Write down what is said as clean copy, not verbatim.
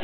No.